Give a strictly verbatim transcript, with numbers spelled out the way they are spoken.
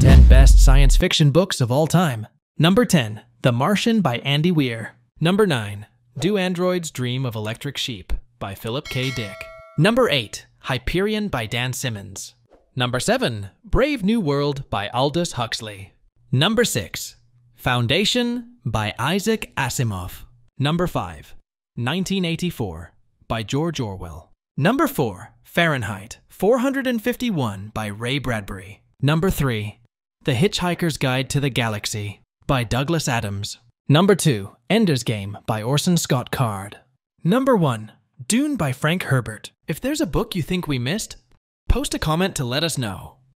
ten Best Science Fiction Books of All Time. Number ten. The Martian by Andy Weir. Number nine. Do Androids Dream of Electric Sheep by Philip K. Dick. Number eight. Hyperion by Dan Simmons. Number seven. Brave New World by Aldous Huxley. Number six. Foundation by Isaac Asimov. Number five. nineteen eighty-four by George Orwell. Number four. Fahrenheit four fifty-one by Ray Bradbury. Number three. The Hitchhiker's Guide to the Galaxy by Douglas Adams. Number two. Ender's Game by Orson Scott Card. Number one. Dune by Frank Herbert. If there's a book you think we missed, post a comment to let us know.